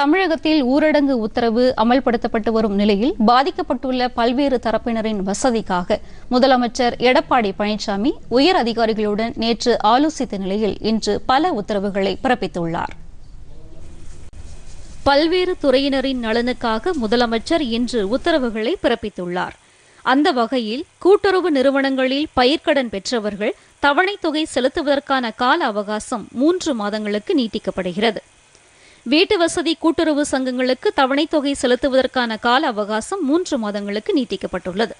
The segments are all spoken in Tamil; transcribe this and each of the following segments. தமிழகத்தில் ஊரடங்கு உத்தரவு அமல்படுத்தப்பட்டு வரும் நிலையில் பாதிக்கப்பட்டுள்ள பல்வேறு தரப்பினரின் வசதிக்காக முதலமைச்சர் எடப்பாடி பழனிசாமி உயர் அதிகாரிகளுடன் நேற்று ஆலோசித்த நிலையில் இன்று பல உத்தரவுகளை பிறப்பித்துள்ளார். பல்வேறு துறையினரின் நலனுக்காக முதலமைச்சர் இன்று உத்தரவுகளை பிறப்பித்துள்ளார். அந்த வகையில் கூட்டுறவு நிறுவனங்களில் பயிர்க்கடன் பெற்றவர்கள் தவணைத் தொகை செலுத்துவதற்கான கால அவகாசம் 3 மாதங்களுக்கு நீட்டிக்கப்படுகிறது. வீட்டு வசதி கூட்டுறவு சங்கங்களுக்கு தவணைத் தொகை செலுத்துவதற்கான கால அவகாசம் 3 மாதங்களுக்கு நீட்டிக்கப்பட்டுள்ளது.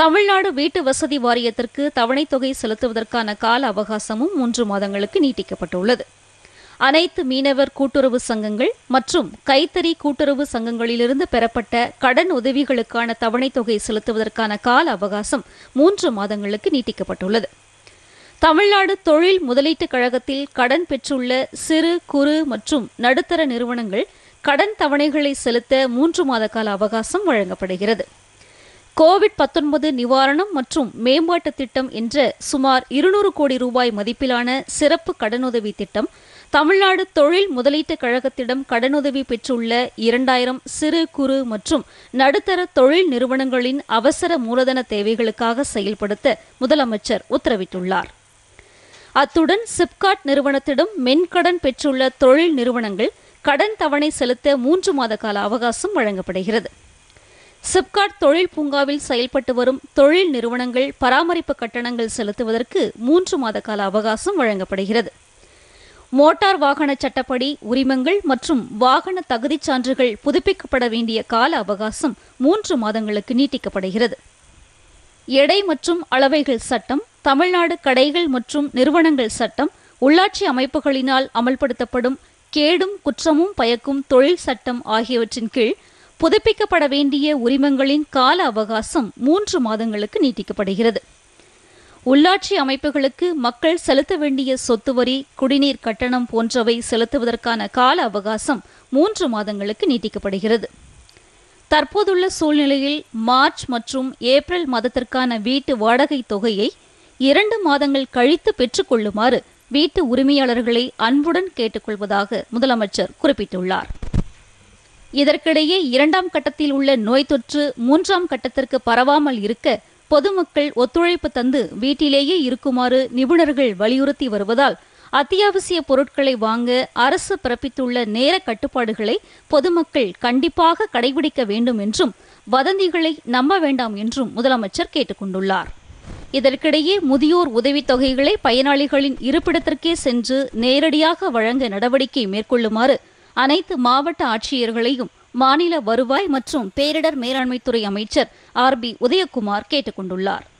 தமிழ்நாடு வீட்டு வசதி வாரியத்திற்கு தவணைத் தொகை செலுத்துவதற்கான கால அவகாசமும் 3 மாதங்களுக்கு நீட்டிக்கப்பட்டுள்ளது. அனைத்து மீனவர் கூட்டுறவு சங்கங்கள் மற்றும் கைத்தறி கூட்டுறவு சங்கங்களிலிருந்து பெறப்பட்ட கடன் உதவிகளுக்கான தவணைத் தொகை செலுத்துவதற்கான கால அவகாசம் 3 மாதங்களுக்கு நீட்டிக்கப்பட்டுள்ளது. தமிழ்நாடு தொழில் முதலீட்டுக் கழகத்தில் கடன் பெற்றுள்ள சிறு குறு மற்றும் நடுத்தர நிறுவனங்கள் கடன் தவணைகளை செலுத்த 3 மாத கால அவகாசம் வழங்கப்படுகிறது. கோவிட்-19 நிவாரணம் மற்றும் மேம்பாட்டு திட்டம் என்ற சுமார் 200 கோடி ரூபாய் மதிப்பிலான சிறப்பு கடனுதவி திட்டம் தமிழ்நாடு தொழில் முதலீட்டுக் கழகத்திடம் கடனுதவி பெற்றுள்ள 2000 சிறு குறு மற்றும் நடுத்தர தொழில் நிறுவனங்களின் அவசர மூலதன தேவைகளுக்காக செயல்படுத்த முதலமைச்சர் உத்தரவிட்டுள்ளார். அத்துடன் சிப்காட் நிறுவனத்திடம் மென்கடன் பெற்றுள்ள தொழில் நிறுவனங்கள் கடன் தவணை செலுத்த 3 மாத கால அவகாசம் வழங்கப்படுகிறது. சிப்காட் தொழில் பூங்காவில் செயல்பட்டு வரும் தொழில் நிறுவனங்கள் பராமரிப்பு கட்டணங்கள் செலுத்துவதற்கு 3 மாத கால அவகாசம் வழங்கப்படுகிறது. மோட்டார் வாகன சட்டப்படி உரிமங்கள் மற்றும் வாகன தகுதிச் சான்றுகள் புதுப்பிக்கப்பட வேண்டிய கால அவகாசம் 3 மாதங்களுக்கு நீட்டிக்கப்படுகிறது. எடை மற்றும் அளவைகள் சட்டம், தமிழ்நாடு கடைகள் மற்றும் நிறுவனங்கள் சட்டம், உள்ளாட்சி அமைப்புகளினால் அமல்படுத்தப்படும் கேடும் குற்றமும் பயக்கும் தொழில் சட்டம் ஆகியவற்றின் கீழ் புதுப்பிக்கப்பட வேண்டிய உரிமங்களின் கால அவகாசம் 3 மாதங்களுக்கு நீட்டிக்கப்படுகிறது. உள்ளாட்சி அமைப்புகளுக்கு மக்கள் செலுத்த வேண்டிய சொத்து வரி, குடிநீர் கட்டணம் போன்றவை செலுத்துவதற்கான கால அவகாசம் 3 மாதங்களுக்கு நீட்டிக்கப்படுகிறது. தற்போதுள்ள சூழ்நிலையில் மார்ச் மற்றும் ஏப்ரல் மாதத்திற்கான வீட்டு வாடகை தொகையை 2 மாதங்கள் கழித்து பெற்றுக்கொள்ளுமாறு வீட்டு உரிமையாளர்களை அன்புடன் கேட்டுக்கொள்வதாக முதலமைச்சர் குறிப்பிட்டுள்ளார். இதற்கிடையே 2ஆம் கட்டத்தில் உள்ள நோய் தொற்று 3ஆம் கட்டத்திற்கு பரவாமல் இருக்க பொதுமக்கள் ஒத்துழைப்பு தந்து வீட்டிலேயே இருக்குமாறு நிபுணர்கள் வலியுறுத்தி வருவதால் அத்தியாவசிய பொருட்களை வாங்க அரசு பிறப்பித்துள்ள நேர கட்டுப்பாடுகளை பொதுமக்கள் கண்டிப்பாக கடைபிடிக்க வேண்டும் என்றும் வதந்திகளை நம்ப வேண்டாம் என்றும் முதலமைச்சர் கேட்டுக்கொண்டுள்ளார். இதற்கிடையே முதியோர் உதவித்தொகைகளை பயனாளிகளின் இருப்பிடத்திற்கே சென்று நேரடியாக வழங்க நடவடிக்கை மேற்கொள்ளுமாறு அனைத்து மாவட்ட ஆட்சியர்களையும் மாநில வருவாய் மற்றும் பேரிடர் மேலாண்மைத்துறை அமைச்சர் ஆர்.பி. உதயகுமார் கேட்டுக்கொண்டுள்ளார்.